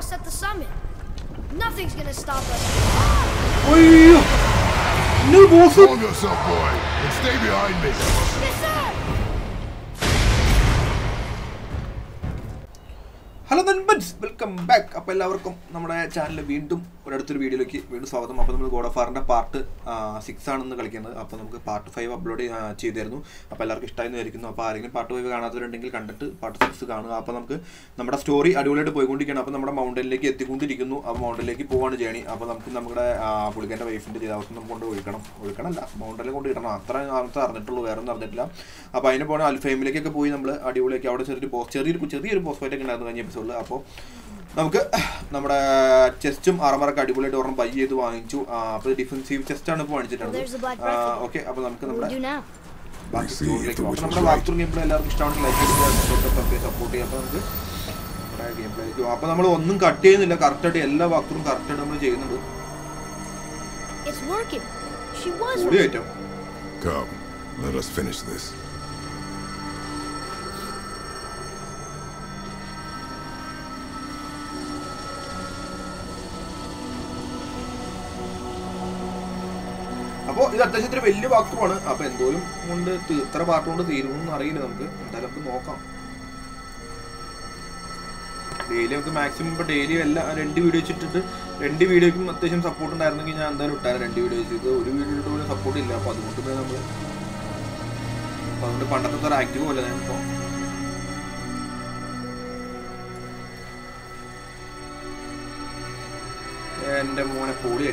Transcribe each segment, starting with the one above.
found us at the summit. Nothing's gonna stop us. Wee! No more. Hold yourself, boy, and stay behind me. Yes, sir. Hello, then, buds. Welcome back. Up, everyone. Our channel Veendum. Another video. Like, Veendum. Welcome. Up, we God of War part 6. And we are going to part 5 upload. Cheyidirunnu. Up, everyone. Style nu irikkunnu. Appa arengilam part 5 kaanathavarundengil content part 6 kaanuka. Appa namukku nammada story adiyolayitte poyikondikkana. Appa nammada mountain like ettikondirikkunnu. Aa mountain like povana journey. Appa namukku nammada pulikante wife inde jeevanathil namukku kondu olikkanam. Olikkanalla mountain like kondu kidanam. Athra artha arnitullu vera arnu arnittilla. Appa ayine pona alfheim like okke poyi nammal adiyoliyake avade cheriyoru boss fight okke undayennu kanja episode la. Appo our chest armor category door and buy it to defensive chest and point. Okay, what do you now? Back to like it's working. She was right. Come, let us finish this. This is a very good one. Up and doing on the Tarabat on the room arena. That up to Moka daily of the maximum, but daily and individual support and ironing and the retired individuals. The individual support in the Pandaka are active over them. And I want to pull it.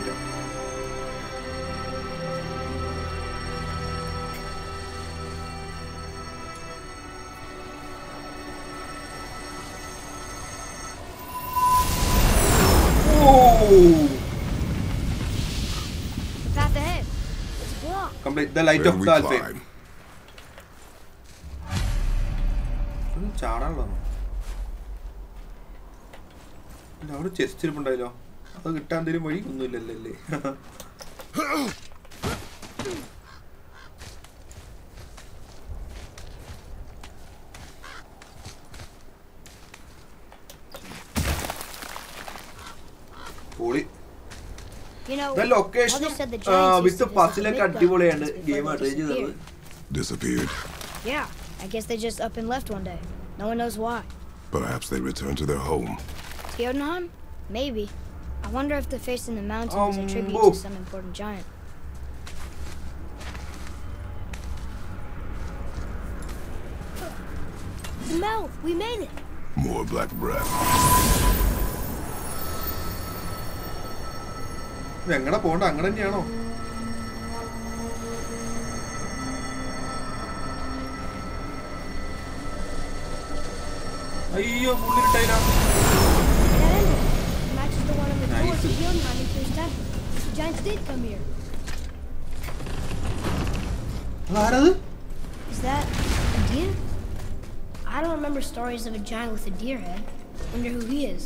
Complete the light of the alpha. Now, chest chip and dialogue. I'll get down the money. The location with the puzzle and game disappeared. Yeah, I guess they just up and left one day. No one knows why. Perhaps they returned to their home. Jotunheim? Maybe. I wonder if the face in the mountain is a tribute to some important giant. The mouth, we made it. More black breath. I'm gonna go down and yellow. Ayo, bullet Taylor. Matches the one of the nice. The giants did come here. Is that a deer? I don't remember stories of a giant with a deer head. Wonder who he is.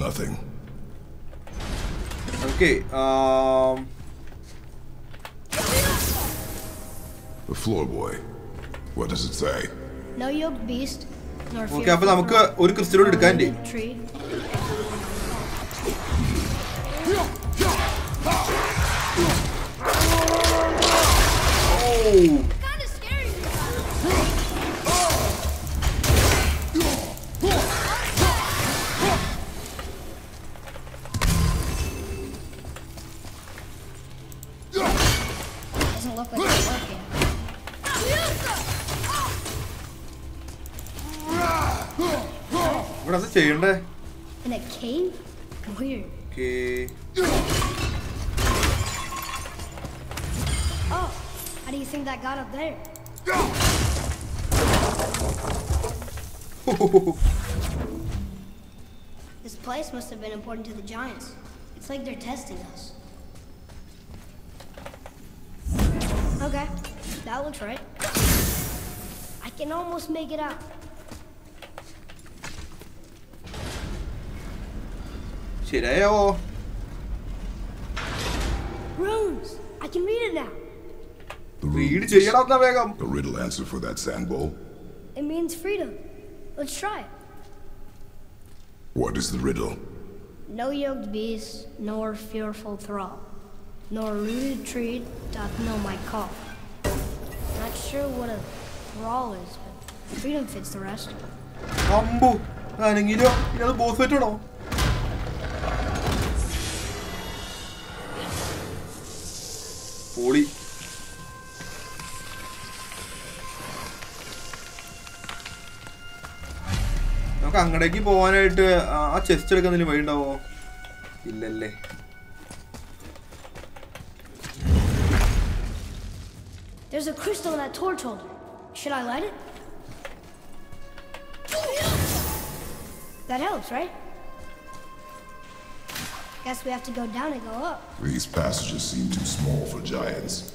Nothing. Okay. The floor boy. What does it say? No yoked beast. Nor fear. Okay, but I'm going to consider it candy. Tree. Oh. In a cave? Weird. Okay. Oh, how do you think that got up there? This place must have been important to the giants. It's like they're testing us. Okay, that looks right. I can almost make it out. Is she there or? Runes! I can read it now. The runes. A riddle answer for that sand bowl. It means freedom. Let's try it. What is the riddle? No yoked beast, nor fearful thrall, nor rooted tree doth know my call. Not sure what a thrall is, but freedom fits the rest. Combo! I think you know both fit or no? Holy. I'm going to go to chest. I'm going to go to the chest. There's a crystal in that torch holder. Should I light it? That helps, right? Guess we have to go down and go up. These passages seem too small for giants.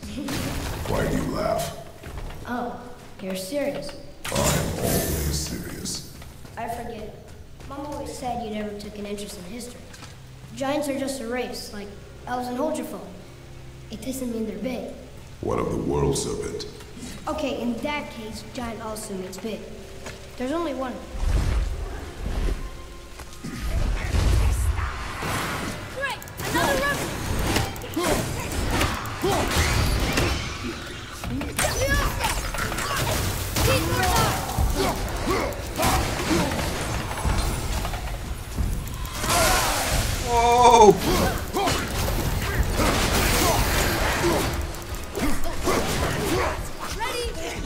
Why do you laugh? Oh, you're serious. I am always serious. I forget. Mom always said you never took an interest in history. Giants are just a race, like elves and Huldrafolk. It doesn't mean they're big. What of the world serpent? Okay, in that case, giant also means big. There's only one. Great! Another rubber! Oh! Ready?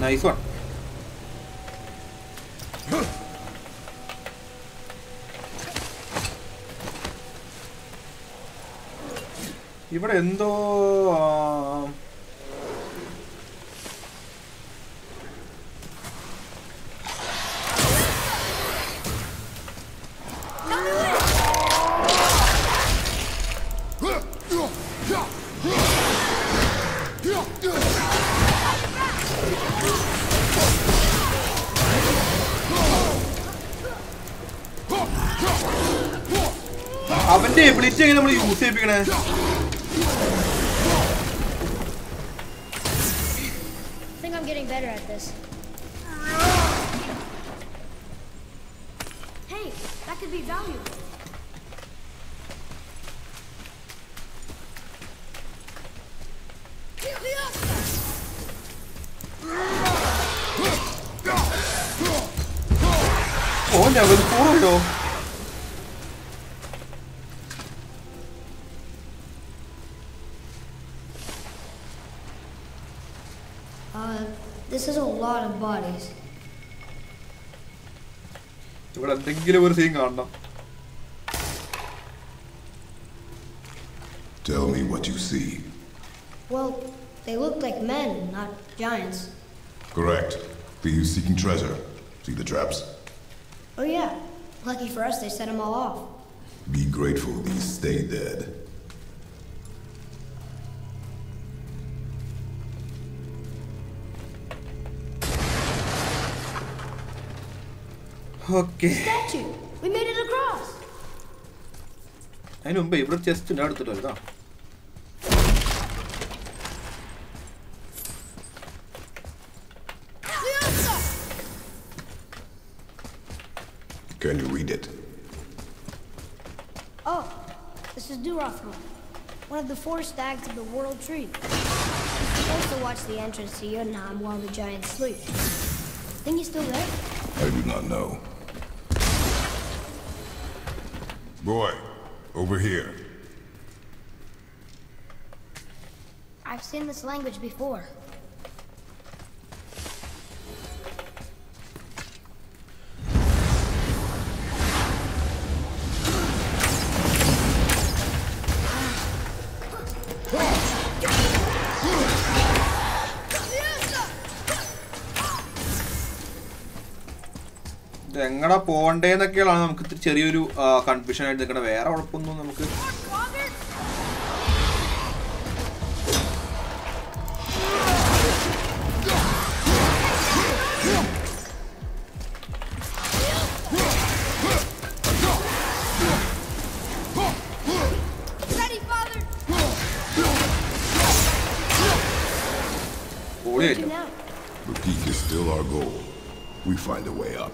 Nice one. What is this? I'm getting better at this. Hey, that could be valuable. Oh, that was horrible. This is a lot of bodies. But I'm thinking about seeing Anna. Tell me what you see. Well, they look like men, not giants. Correct. Thieves seeking treasure. See the traps? Oh yeah. Lucky for us, they set them all off. Be grateful these stay dead. Okay. Statue! We made it across! I know, but you're just not the door. Can you read it? Oh, this is Yggdrasil, one of the four stags of the world tree. He's supposed to watch the entrance to Jotunheim while the giants sleep. Think he's still there? I do not know. Boy, over here. I've seen this language before. Engada povande ennakkiyalana namukku cheriyoru confusion aayidukana vera ulapponnu namukku What do you do? The peak is still our goal. We find a way up.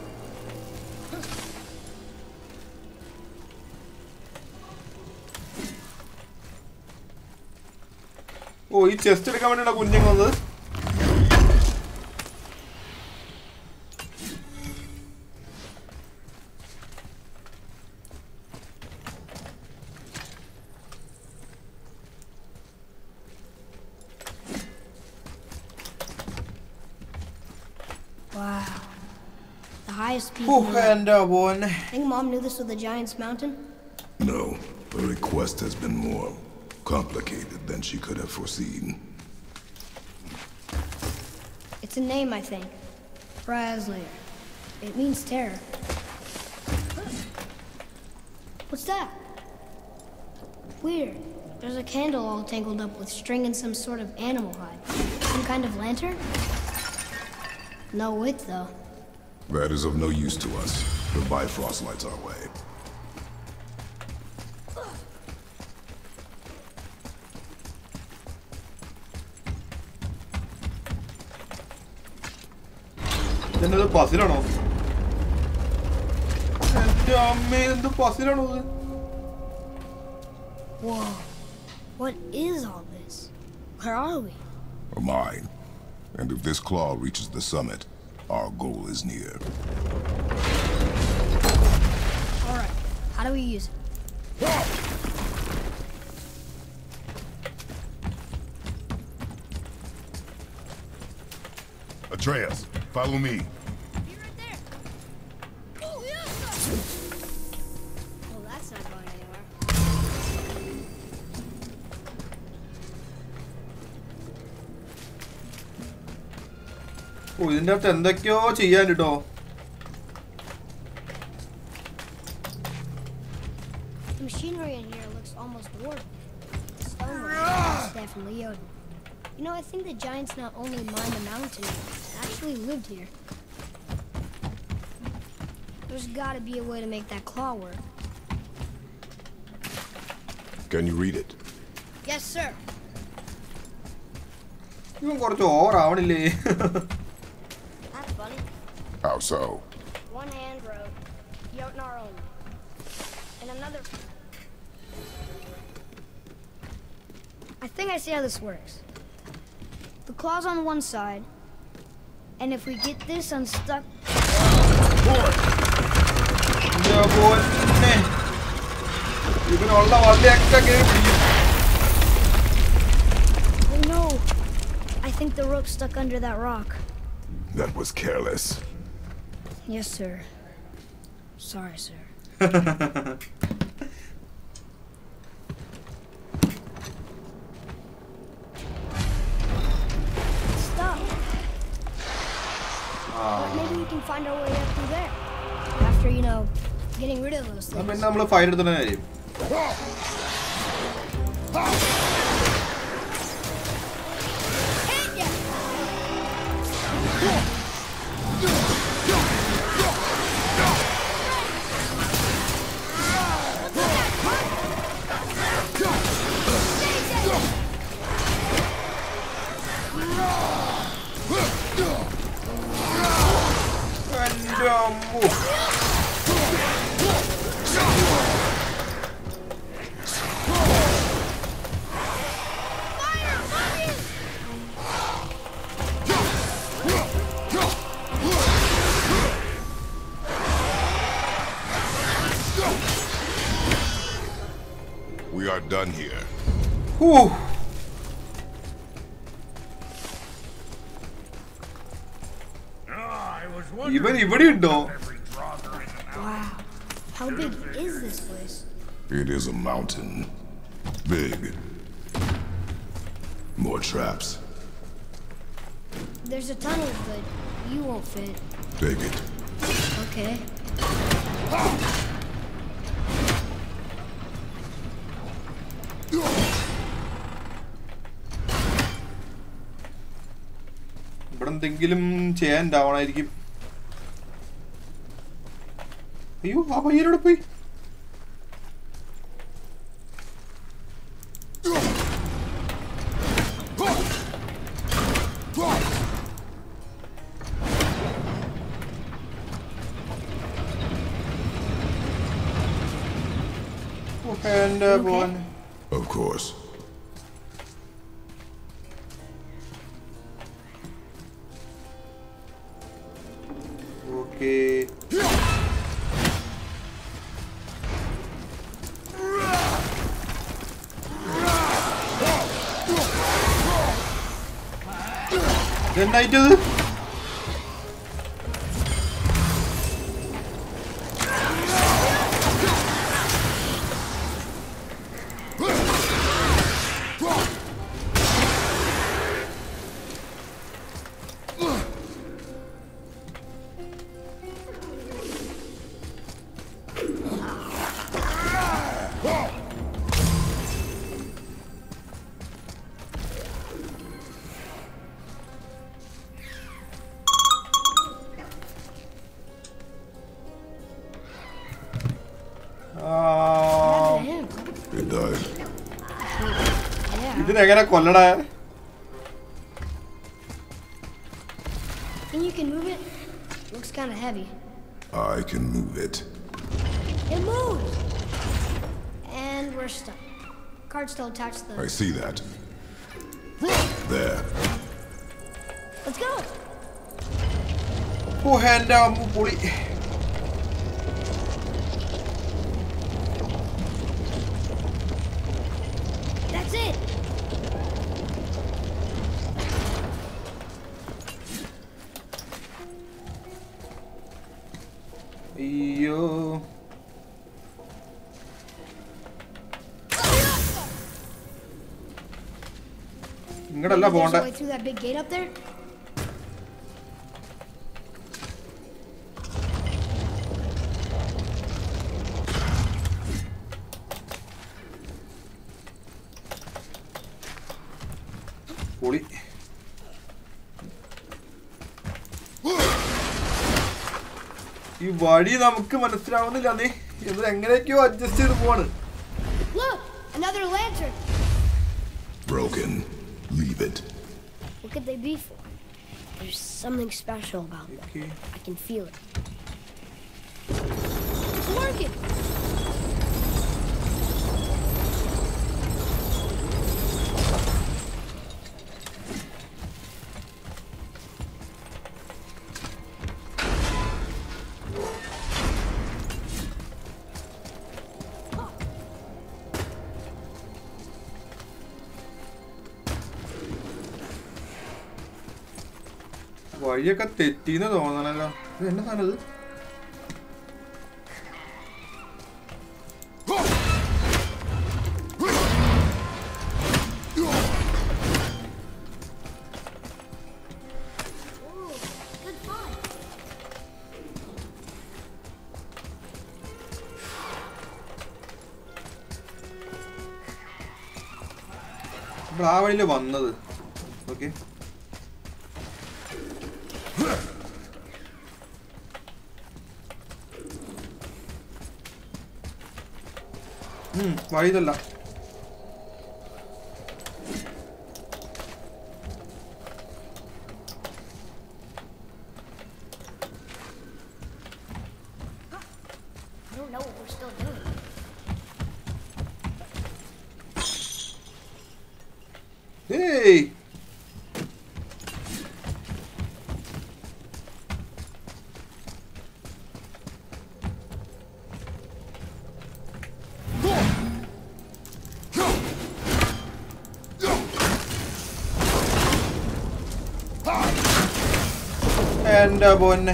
Oh, he chested coming in a good thing on this. Wow. The highest peak. Oh, and one. I think Mom knew this was the Giant's Mountain? No. Her request has been more complicated than she could have foreseen. It's a name, I think. Razzler. It means terror. What's that? Weird. There's a candle all tangled up with string and some sort of animal hide. Some kind of lantern? No wick, though. That is of no use to us. The Bifrost lights our way. Another possible or not? Whoa. What is all this? Where are we? A mine. And if this claw reaches the summit, our goal is near. All right. How do we use it? Atreus, follow me. Be right there. Oh, yeah. Well, that's not going anywhere. Oh, you didn't have to end the coach, yeah, you know. The machinery in here looks almost warped. It's definitely Yoden. You know, I think the giants not only mined the mountain, actually lived here. There's gotta be a way to make that claw work. Can you read it? Yes, sir. That's funny. How so? One hand wrote, Jotnar only. And another... I think I see how this works. The claw's on one side, and if we get this unstuck... Oh no! I think the rope's stuck under that rock. That was careless. Yes, sir. Sorry, sir. Find our way up through there. After, you know, getting rid of those things. I mean, I'm gonna fight it then. We are done here. Whew. Wow. How big is this place? It is a mountain. Big. More traps. There's a tunnel, but you won't fit. Take it. Okay. You have a year to be. Go! Go! And one. Of course. Okay. Didn't I do it? And you can move it? Looks kind of heavy. I can move it. It moves! And we're stuck. Card still attached to the... I see that. There. Let's go! Oh, hand down, boy. That's it! Yo. There's a way through that big gate up there. Look, another lantern. Broken. Leave it. What could they be for? There's something special about them. Okay. I can feel it. It's working. This is the okay. Why the luck? I don't know what we're still doing. Hey! One.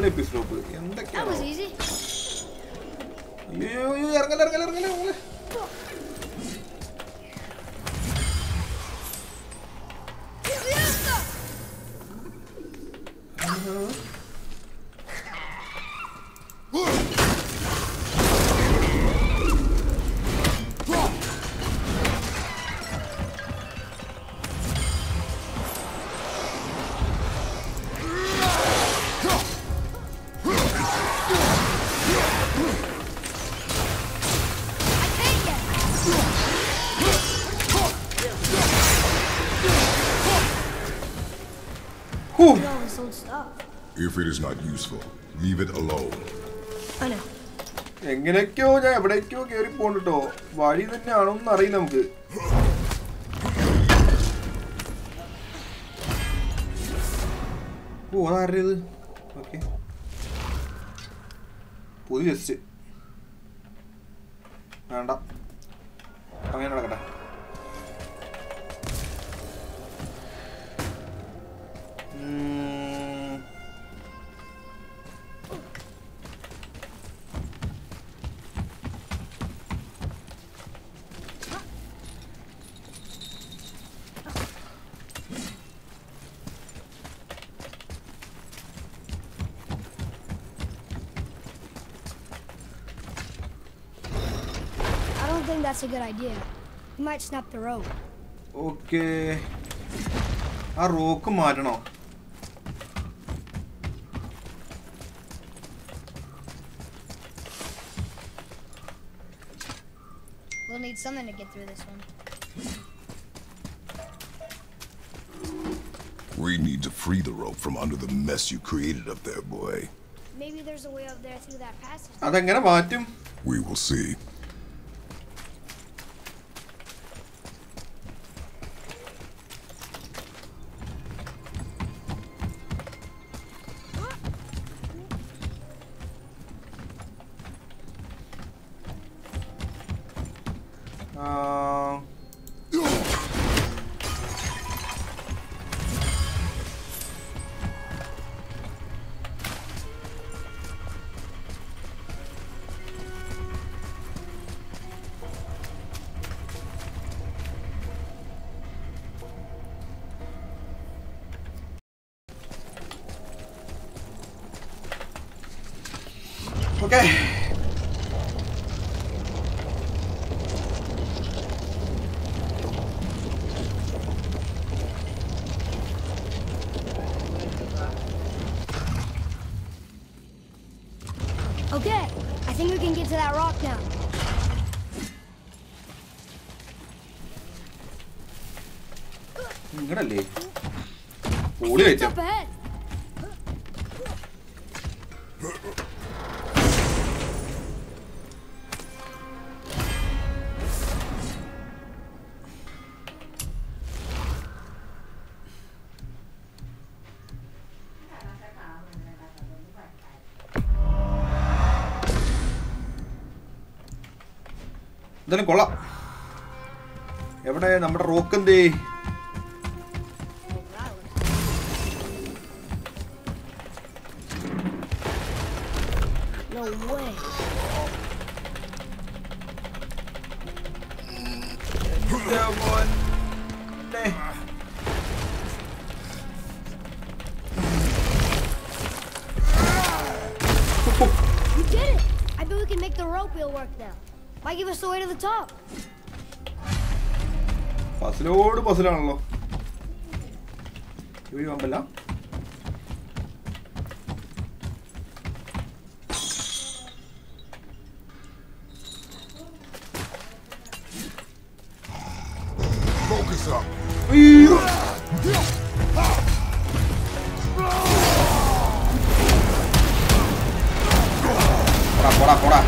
That was easy. Whew. If it is not useful, leave it alone. I know. Okay. Police. And up. Come in, Ragata. That's a good idea. You might snap the rope. Okay. A rope, come on, I don't know. We'll need something to get through this one. We need to free the rope from under the mess you created up there, boy. Maybe there's a way up there through that passage. I think I'm about to. We will see. Okay. Okay, I think we can get to that rock now. I'm gonna leave. It's up ahead. Then call up. Every day, number rock and day. No way. You did it. I bet we can make the rope wheel work now. Why give us the way to the top? Puzzle over puzzle on. Here we go, Bella. Focus up. Pora. I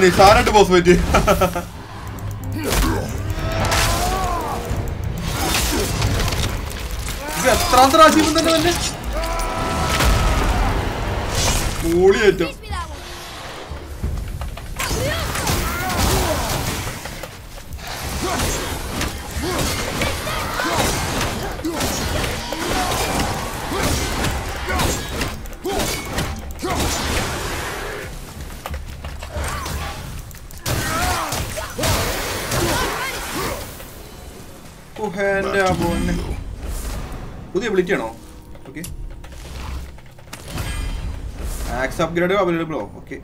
don't know what to do. And ability no? Okay. Axe upgrade available. Okay.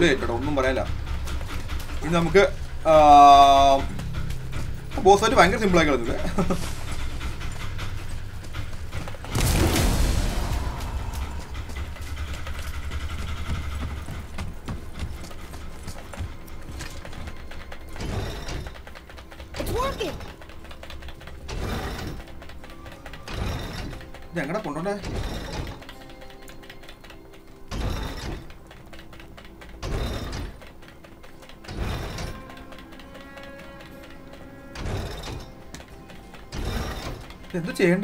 You got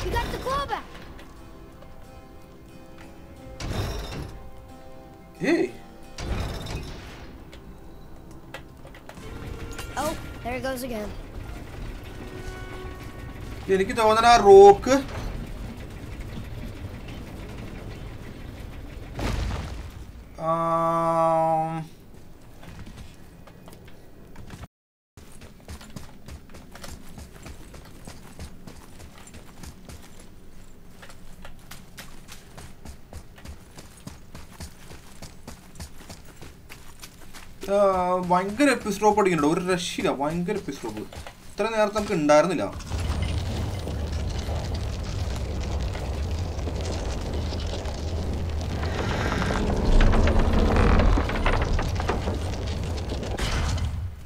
the claw back. Hey. Oh, there he goes again. Did you get on a rock? I'm going to piss rope again. I'm going to piss rope. Then I have to get down.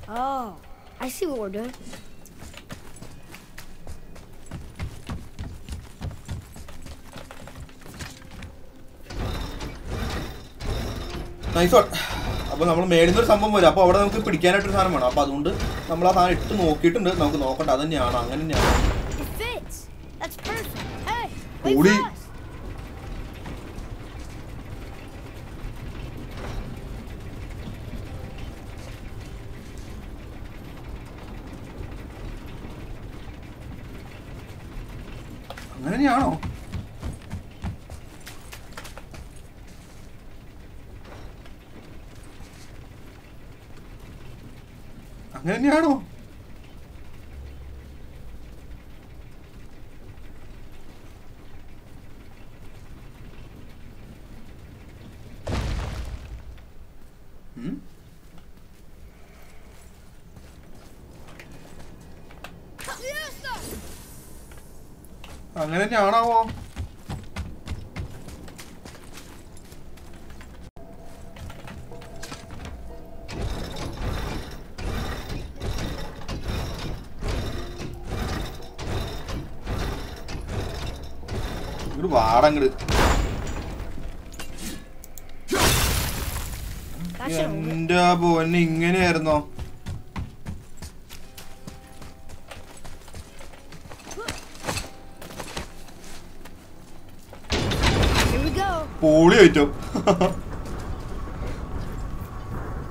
Oh, I see what we're doing. Nice one. Well, we have something made. So, we have to pick it up. So, it fits. That's perfect. Hey, wait for us. Angane That's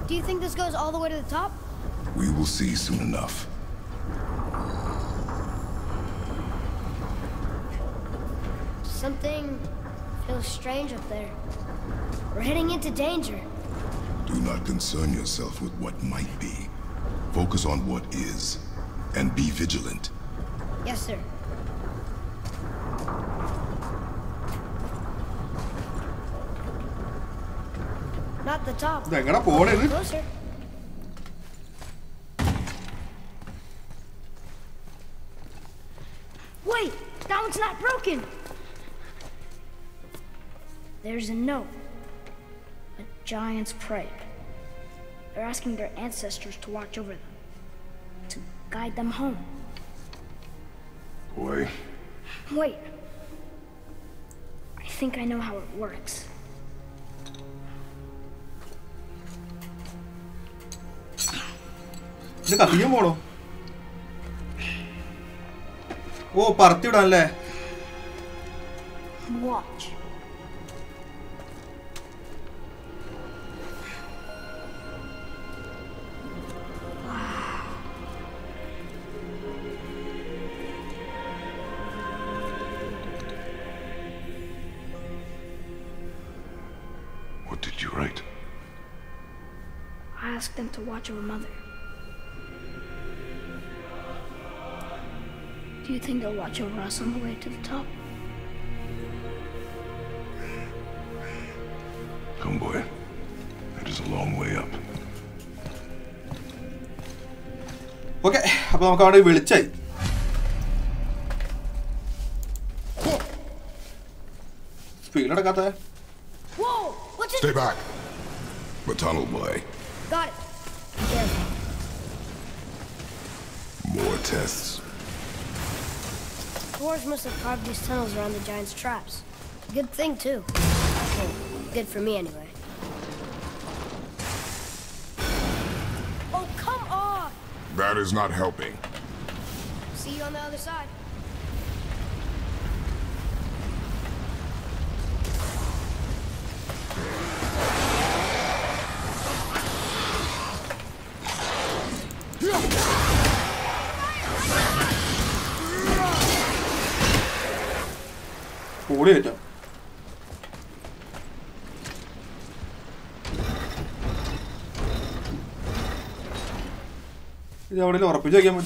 do you think this goes all the way to the top? We will see soon enough. Something feels strange up there. We're heading into danger. Do not concern yourself with what might be. Focus on what is, and be vigilant. Yes, sir. Not the top. They're gonna pull it. Closer. Wait, that one's not broken. There's a note. A giant's prayer. They're asking their ancestors to watch over them, to guide them home. Boy. Wait. I think I know how it works. Oh, watch. What did you write? I asked them to watch over Mother. Do you think they'll watch over us on the way to the top? was a long way up. Okay, അപ്പോൾ നമുക്ക് അവിടെ വിളിച്ചായി. Speed നടക്കാതെ. Whoa, what's it? Stay back. The tunnel boy. Got it. More tests. Dwarves must have carved these tunnels around the giants' traps. Good thing too. Okay, good for me anyway. That is not helping. See you on the other side. What is it? I don't know what I'm doing. Another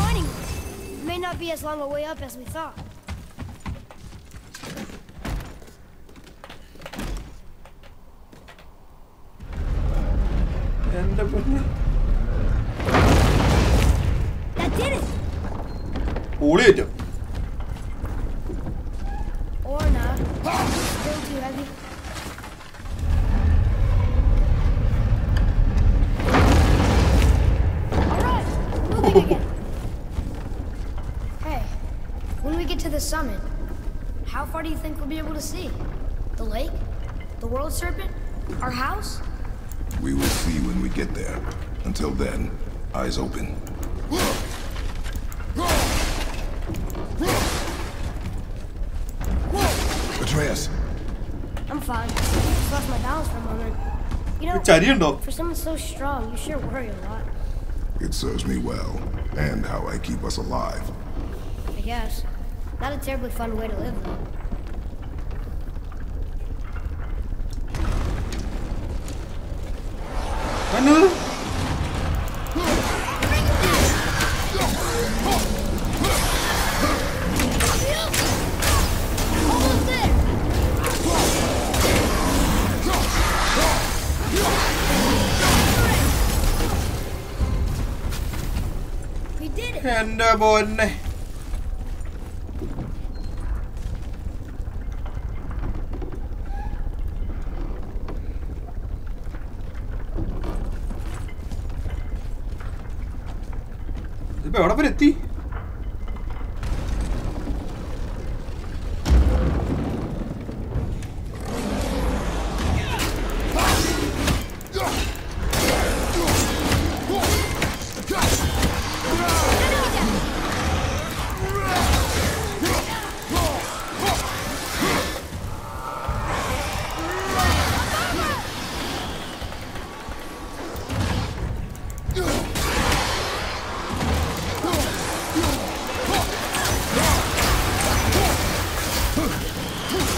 mining room. May not be as long a way up as we thought. That did it. Hold it. Or not. Still too heavy. All right, moving again. To the summit. How far do you think we'll be able to see? The lake? The world serpent? Our house? We will see when we get there. Until then, eyes open. Atreus! I'm fine. Just lost my balance for a moment. You know, for someone so strong, you sure worry a lot. It serves me well, and how I keep us alive. I guess. Not a terribly fun way to live, though. I know. Almost there. We did it. And boy. What about it?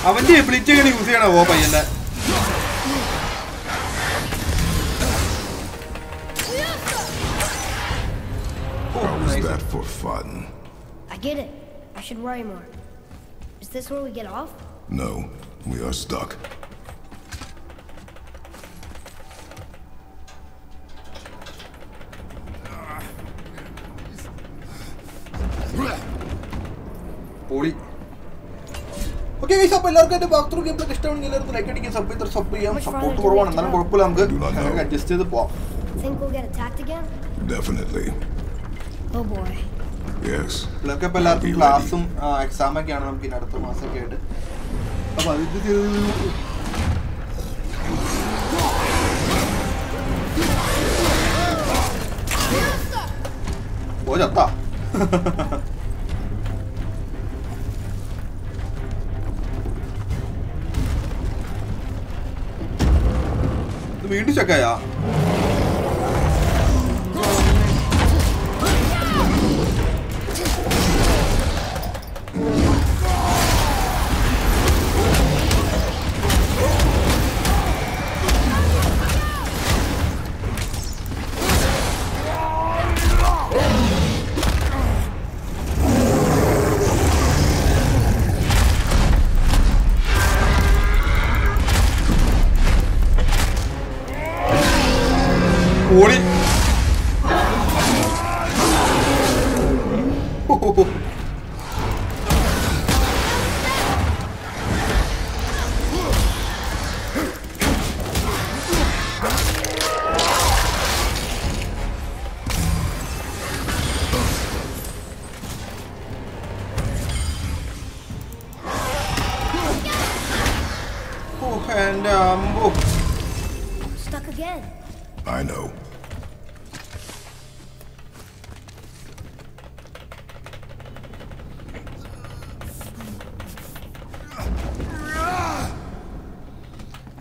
I'm going to use it over here. How was that for fun? I get it. I should worry more. Is this where we get off? No, we are stuck. Holy. Okay, guys, I like think we'll get attacked again? Definitely. Oh boy. Yes. Class. I പേടിച്ചക്കയാ.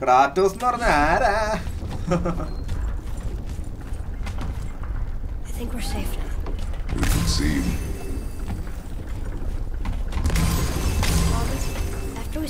Kratos എന്ന് പറഞ്ഞ ആരാ? I think we're safe now. We can see. After we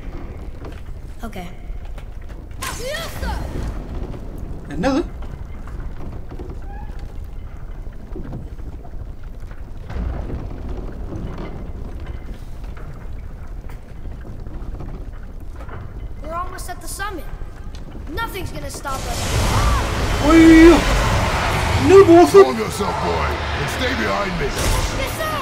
Okay. Another? At the summit. Nothing's gonna stop us. No, Bolson! Hold yourself, boy, and stay behind me. Yes, sir!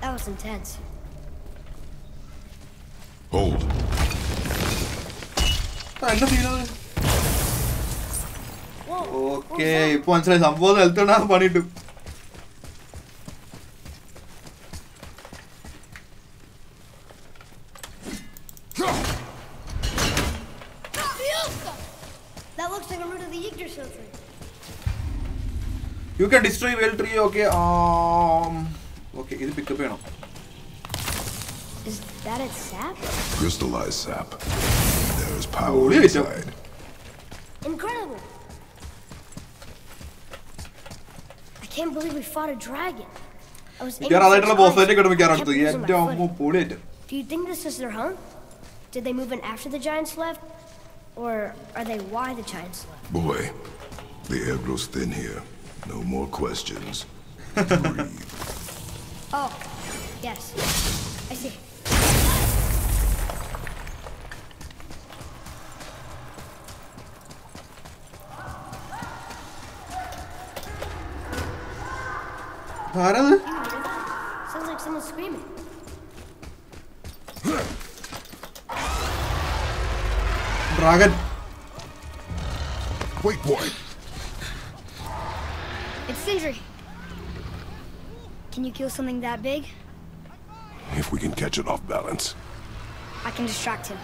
That was intense. Hold. Okay, punch like some ball, I'll turn up on it. That looks like a root of the Yggdrasil tree. You can destroy whale tree, okay. Okay, is it pick up here now? Is that its sap? Crystallized sap. There's power inside. Incredible! I can't believe we fought a dragon. I was Do you think this is their home? Did they move in after the giants left? Or are they why the giants left? Boy, the air grows thin here. No more questions. Breathe. Oh, yes. I see. Sounds like someone's screaming. Dragon. Wait, boy. It's Sindri. Can you kill something that big? If we can catch it off balance. I can distract him.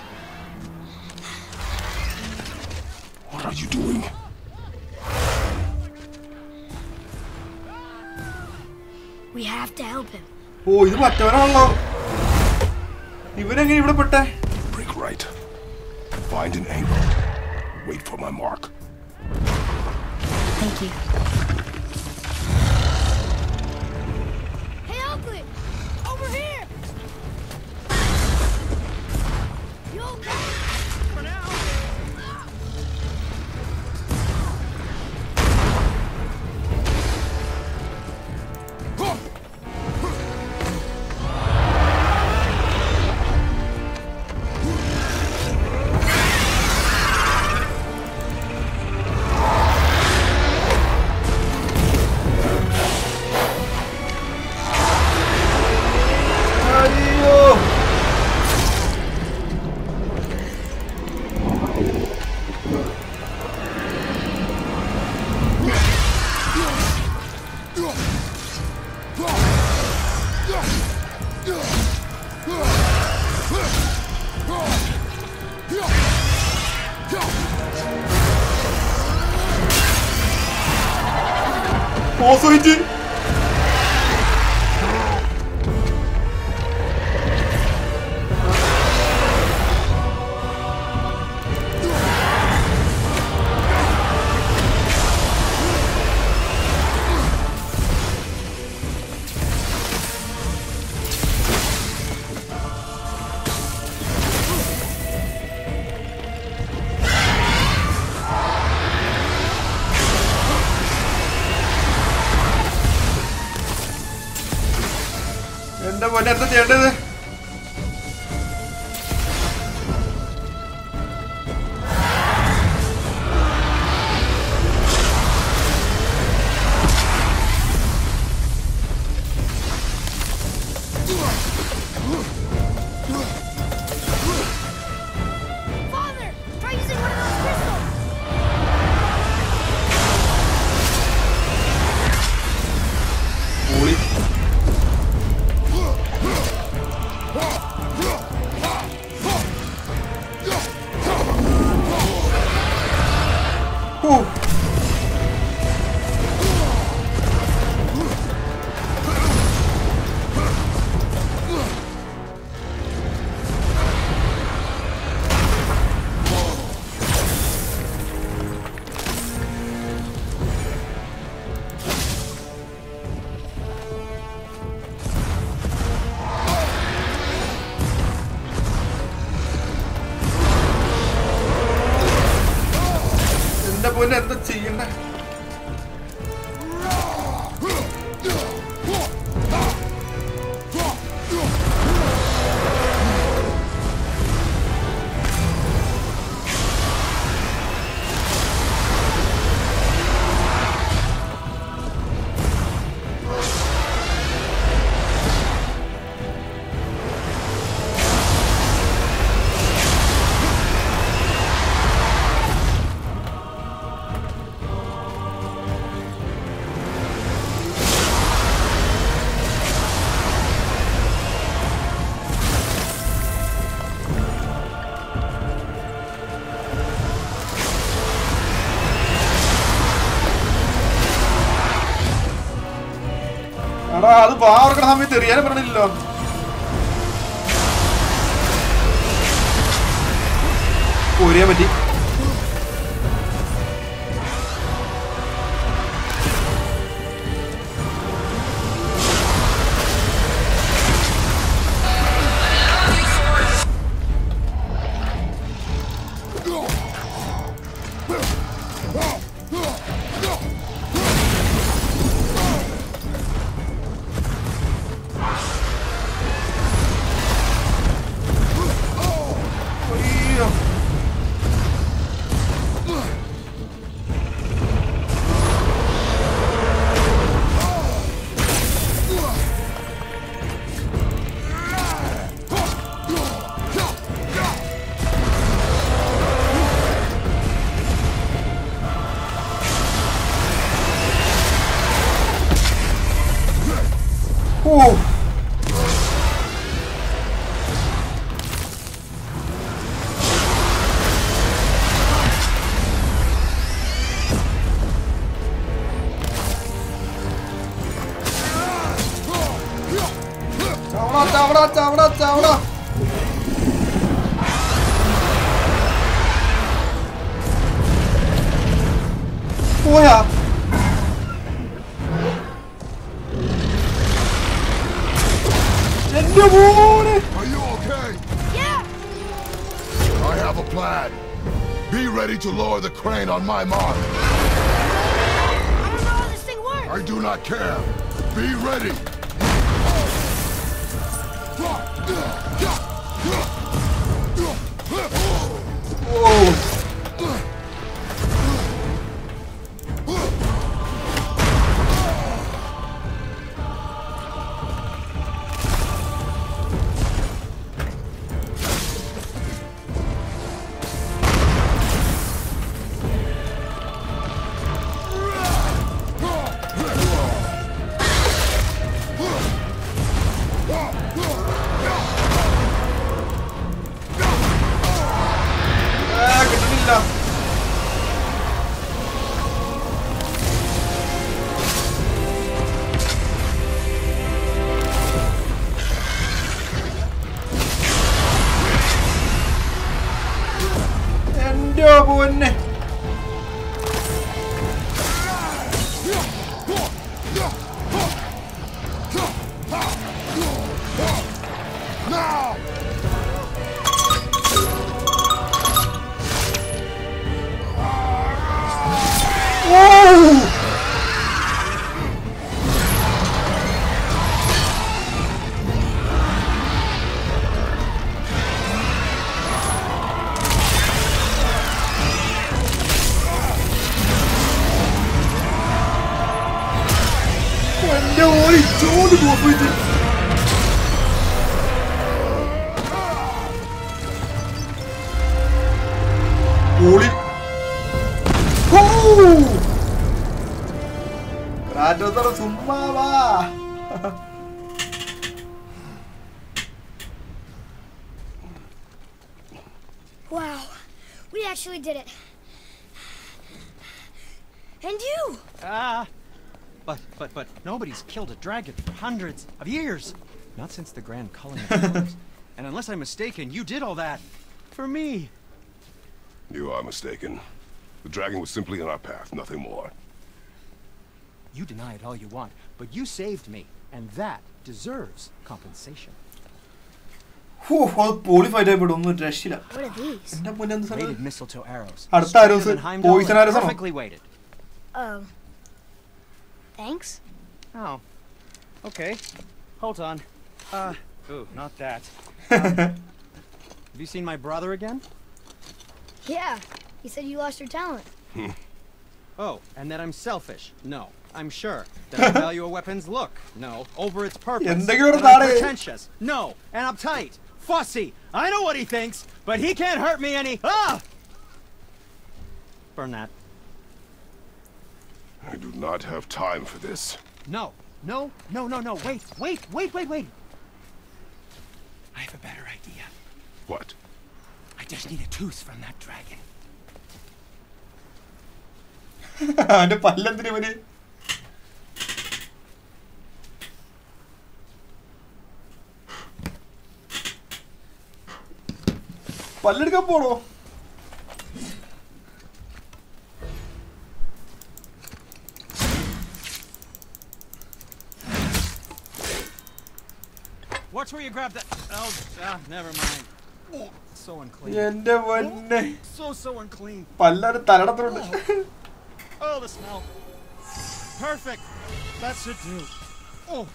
What are you doing? We have to help him. Oh, this is not good. Break right. Find an angle. Wait for my mark. Thank you. Hey, Oakley! Over here! You okay? For now. Also he did. That's why I'm going to go to the Ooh. Ahora. Oja. And the water. Are you okay? Yeah. I have a plan. Be ready to lower the crane on my mark. I don't know how this thing works. I do not care. Be ready. Whoa! Wow, we actually did it. And you! But nobody's killed a dragon for hundreds of years. Not since the grand culling of flowers. And unless I'm mistaken, you did all that for me. You are mistaken. The dragon was simply in our path, nothing more. You deny it all you want, but you saved me, and that deserves compensation. What are these? Weighted mistletoe arrows. Perfectly weighted. Thanks? Oh. Okay. Hold on. Ooh, not that. Have you seen my brother again? Yeah. He said you lost your talent. Oh, and that I'm selfish. No. I'm sure. That I value a weapon's look. No. Over its purpose. Pretentious. No. And uptight. Fussy. I know what he thinks, but he can't hurt me any. Ah! Burn that. I do not have time for this. No. Wait. I have a better idea. What? I just need a tooth from that dragon. Watch where you grab that. Oh, never mind. Oh, so unclean. Oh, so unclean. Oh, the smell. Perfect. That should do. Oh.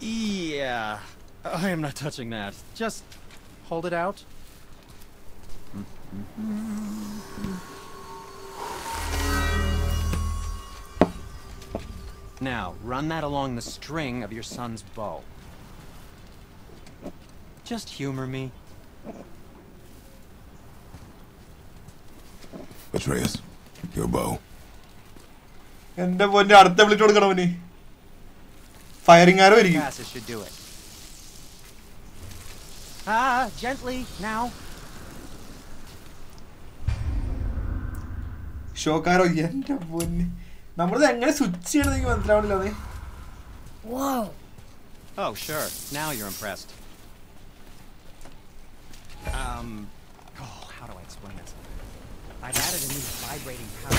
Yeah. I am not touching that. Just hold it out. Now, run that along the string of your son's bow. Just humor me. Atreus, your bow. And the one at the village firing arrow. Passes should do it. Ah, gently now. Shock arrow, yet of one. Number the angle switch on travel. Whoa. Oh, sure. Now you're impressed. Oh, how do I explain this? I've added a new vibrating power.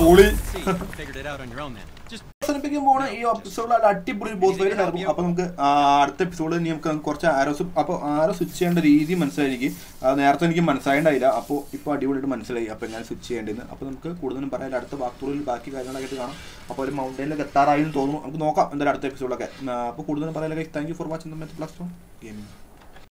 Holy! See, you figured it out on your own then. Just. Thank you for watching the Myth Plus Gaming.